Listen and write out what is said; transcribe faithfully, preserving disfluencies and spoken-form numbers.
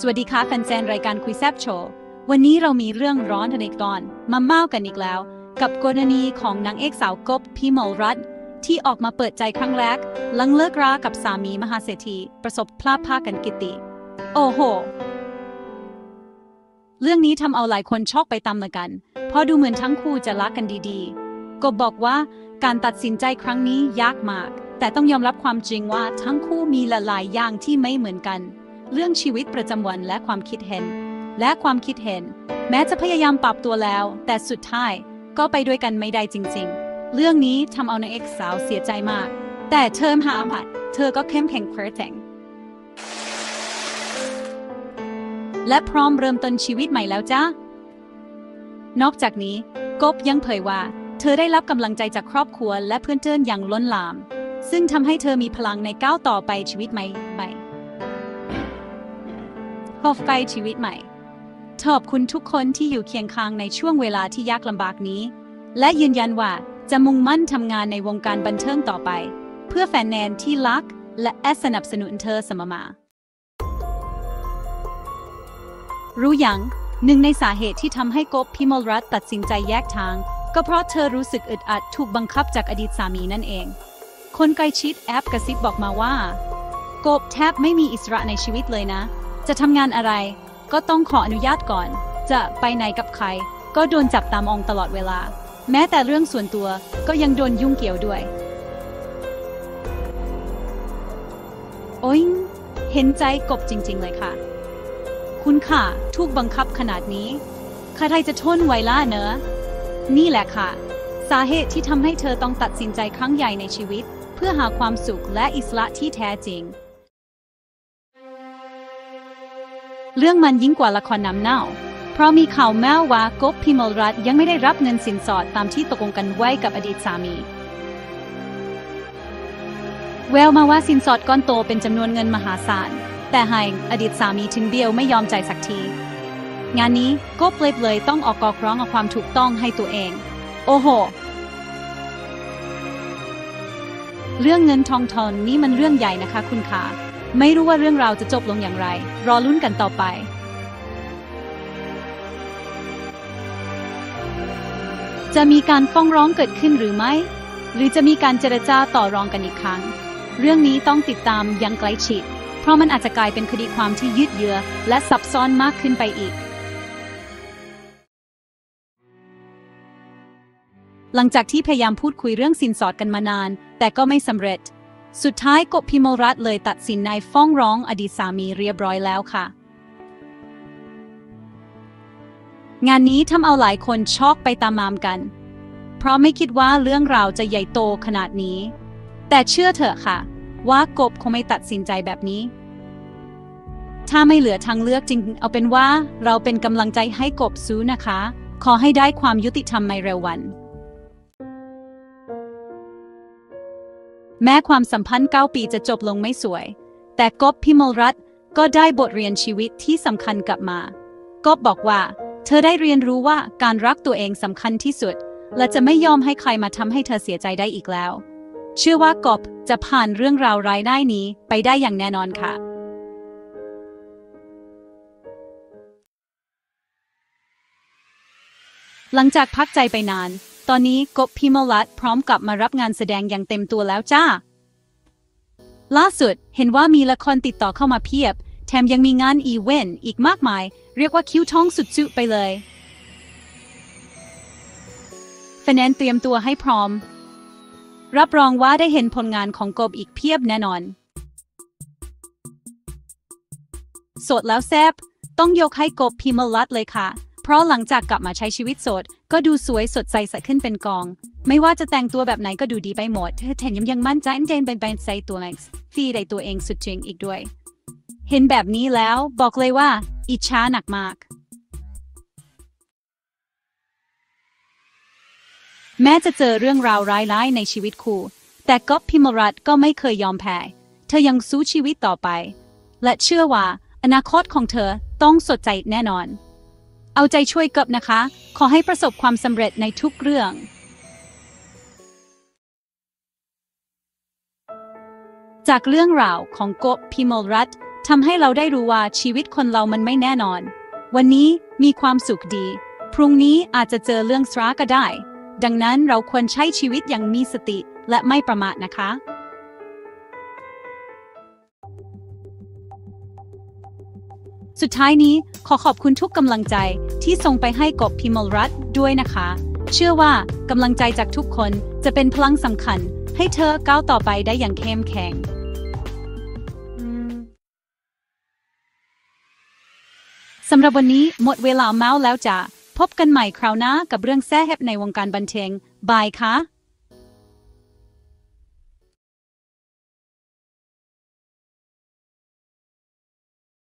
สวัสดีค่ะแฟนๆรายการคุยแซบโชว์วันนี้เรามีเรื่องร้อนอีกตอนมาเมากันอีกแล้วกับกรณีของนางเอกสาวกบพิมลรัตน์ที่ออกมาเปิดใจครั้งแรกหลังเลิกรากับสามีมหาเศรษฐีประสบพลาดพลาดกันกิติโอ้โหเรื่องนี้ทำเอาหลายคนช็อกไปตามๆกันเพราะดูเหมือนทั้งคู่จะรักกันดีๆกบบอกว่าการตัดสินใจครั้งนี้ยากมากแต่ต้องยอมรับความจริงว่าทั้งคู่มีหลายๆอย่างที่ไม่เหมือนกันเรื่องชีวิตประจำวันและความคิดเห็นและความคิดเห็นแม้จะพยายามปรับตัวแล้วแต่สุดท้ายก็ไปด้วยกันไม่ได้จริงๆเรื่องนี้ทำเอานางเอกสาวเสียใจมากแต่เธอหาผัดเธอก็เข้มแข็งแกร่งและพร้อมเริ่มต้นชีวิตใหม่แล้วจ้านอกจากนี้กบยังเผยว่าเธอได้รับกำลังใจจากครอบครัวและเพื่อนเพื่อนอย่างล้นหลามซึ่งทำให้เธอมีพลังในก้าวต่อไปชีวิตใหม่ไปขอบไปชีวิตใหม่ขอบคุณทุกคนที่อยู่เคียงข้างในช่วงเวลาที่ยากลำบากนี้และยืนยันว่าจะมุ่งมั่นทำงานในวงการบันเทิงต่อไปเพื่อแฟนแนนที่รักและแอสนับสนุนเธอเสมอรู้ยังหนึ่งในสาเหตุที่ทำให้กบพิมลรัตน์ตัดสินใจแยกทางก็เพราะเธอรู้สึกอึดอัดถูกบังคับจากอดีตสามีนั่นเองคนใกล้ชิดแอบกระซิบบอกมาว่ากบแทบไม่มีอิสระในชีวิตเลยนะจะทำงานอะไรก็ต้องขออนุญาตก่อนจะไปไหนกับใครก็โดนจับตามองตลอดเวลาแม้แต่เรื่องส่วนตัวก็ยังโดนยุ่งเกี่ยวด้วยโอ้ยเห็นใจกบจริงๆเลยค่ะคุณค่ะถูกบังคับขนาดนี้ใครจะทนไหวล่ะเนอะนี่แหละค่ะสาเหตุที่ทำให้เธอต้องตัดสินใจครั้งใหญ่ในชีวิตเพื่อหาความสุขและอิสระที่แท้จริงเรื่องมันยิ่งกว่าละครน้ำเน่าเพราะมีข่าวแม้ว่ากบพิมลรัตน์ยังไม่ได้รับเงินสินสอดตามที่ตกลงกันไว้กับอดีตสามีแววมาว่าสินสอดก้อนโตเป็นจำนวนเงินมหาศาลแต่หายอดีตสามีถึงเบี้ยวไม่ยอมจ่ายสักทีงานนี้กบเลยเลยต้องออกกอกร้องเอาความถูกต้องให้ตัวเองโอ้โหเรื่องเงินทองทอนนี่มันเรื่องใหญ่นะคะคุณขาไม่รู้ว่าเรื่องราวจะจบลงอย่างไรรอลุ้นกันต่อไปจะมีการฟ้องร้องเกิดขึ้นหรือไม่หรือจะมีการเจรจาต่อรองกันอีกครั้งเรื่องนี้ต้องติดตามอย่างใกล้ชิดเพราะมันอาจจะกลายเป็นคดีความที่ยืดเยื้อและซับซ้อนมากขึ้นไปอีกหลังจากที่พยายามพูดคุยเรื่องสินสอดกันมานานแต่ก็ไม่สำเร็จสุดท้ายกบพิมลรัตน์เลยตัดสินใจฟ้องร้องอดีตสามีเรียบร้อยแล้วค่ะงานนี้ทำเอาหลายคนช็อกไปตามๆกันเพราะไม่คิดว่าเรื่องราวจะใหญ่โตขนาดนี้แต่เชื่อเถอะค่ะว่ากบคงไม่ตัดสินใจแบบนี้ถ้าไม่เหลือทางเลือกจริงเอาเป็นว่าเราเป็นกำลังใจให้กบสู้นะคะขอให้ได้ความยุติธรรมในเร็ววันแม้ความสัมพันธ์เก้าปีจะจบลงไม่สวยแต่กบพิมลรัตน์ก็ได้บทเรียนชีวิตที่สำคัญกลับมากบบอกว่าเธอได้เรียนรู้ว่าการรักตัวเองสำคัญที่สุดและจะไม่ยอมให้ใครมาทำให้เธอเสียใจได้อีกแล้วเชื่อว่ากบจะผ่านเรื่องราวร้ายได้นี้ไปได้อย่างแน่นอนค่ะหลังจากพักใจไปนานตอนนี้กบพิมลรัตน์พร้อมกลับมารับงานแสดงอย่างเต็มตัวแล้วจ้าล่าสุดเห็นว่ามีละครติดต่อเข้ามาเพียบแถมยังมีงานอีเวนต์อีกมากมายเรียกว่าคิ้วท้องสุดจุไปเลยแฟนๆเตรียมตัวให้พร้อมรับรองว่าได้เห็นผลงานของกบอีกเพียบแน่นอนโสดแล้วแซบต้องยกให้กบพิมลรัตน์เลยค่ะเพราะหลังจากกลับมาใช้ชีวิตโสดก็ดูสวยสดใสสะขึ้นเป็นกองไม่ว่าจะแต่งตัวแบบไหนก็ดูดีไปหมดแถมยังยังมั่นใจเจนเป็นแบรนด์ใส่ตัวเองฟีได้ตัวเองสุดจริงอีกด้วยเห็นแบบนี้แล้วบอกเลยว่าอิจฉาหนักมากแม้จะเจอเรื่องราวร้ายๆในชีวิตคู่แต่กบพิมลรัตน์ก็ไม่เคยยอมแพ้เธอยังสู้ชีวิตต่อไปและเชื่อว่าอนาคตของเธอต้องสดใสแน่นอนเอาใจช่วยกบนะคะขอให้ประสบความสำเร็จในทุกเรื่องจากเรื่องราวของกบพิมลรัตน์ ทำให้เราได้รู้ว่าชีวิตคนเรามันไม่แน่นอนวันนี้มีความสุขดีพรุ่งนี้อาจจะเจอเรื่องสตราก็ได้ดังนั้นเราควรใช้ชีวิตอย่างมีสติและไม่ประมาทนะคะสุดท้ายนี้ขอขอบคุณทุกกำลังใจที่ส่งไปให้กบพิมลรัตน์ด้วยนะคะเชื่อว่ากำลังใจจากทุกคนจะเป็นพลังสำคัญให้เธอก้าวต่อไปได้อย่างเข้มแข็งสำหรับวันนี้หมดเวลาเมาส์แล้วจ้ะพบกันใหม่คราวหน้ากับเรื่องแซ่บในวงการบันเทิงบายค่ะ